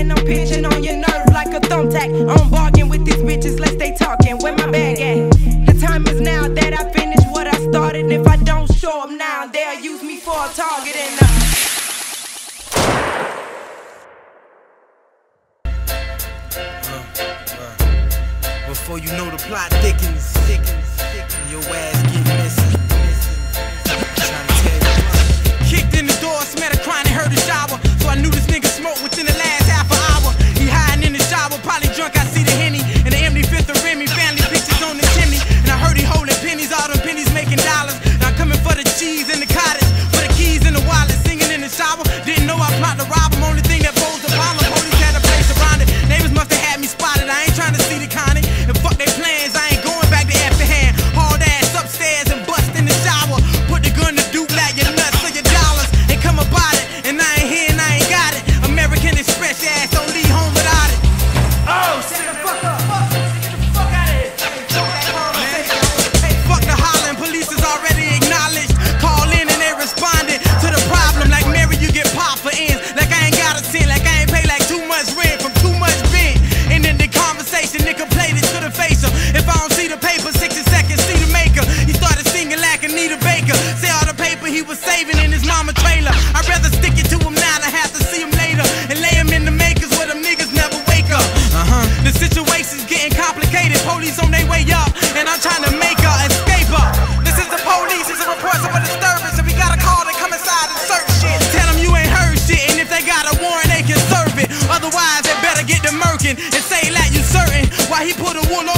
and I'm pinching on your nerve like a thumbtack. I'm bargain with these bitches lest they talking. Where my bag at? The time is now that I finish what I started, and if I don't show up now, they'll use me for a target. And before you know the plot thickens, and your ass get messy. Kicked in the door, smelled a crying and heard a shower, so I knew this nigga smoked within the last half an hour. He hiding in the shower, probably drunk. I see the Henny and the empty fifth of Remy, family pictures on the chimney, and I heard he holding pennies, all them pennies making dollars. Now I'm coming for the cheese in the cottage, for the keys in the wallet, singing in the shower. Didn't know I plotted to rob him. Only thing that posed the problem, police had a place around it. Neighbors must have had me spotted. I ain't trying to see the Connie and fuck their plans. I ain't going back to Effingham. Hard ass upstairs and bust in the shower. Put the gun to Duke like your nuts or your dollars, and come about it. And I ain't here and I ain't got it. American Express ass don't leave home without it. Oh, shut the fuck up. Get the fuck out of here. Hey, fuck the hollering. Police is already acknowledged. Call in and they responded to the problem. Like Mary, you get popped for ends. Like I ain't got a sin. Like I ain't pay like too much rent from too much rent. And then the conversation, nigga played it to the face of. If I don't see the paper, 60 seconds, see the maker. He started singing like Anita Baker. Say all the paper he was saving in his mama trailer. I'd rather stick it to him now than have to see him later. And lay him in the makers where them niggas never wake up. The situation's getting complicated. Police on their way up, and I'm trying to make a escape up. This is the police, it's a report of a disturbance. If we got a call, then come inside and search shit. Tell them you ain't heard shit, and if they got a warrant, they can serve it. Otherwise, they better get the merkin and say that you certain. Why he put a wool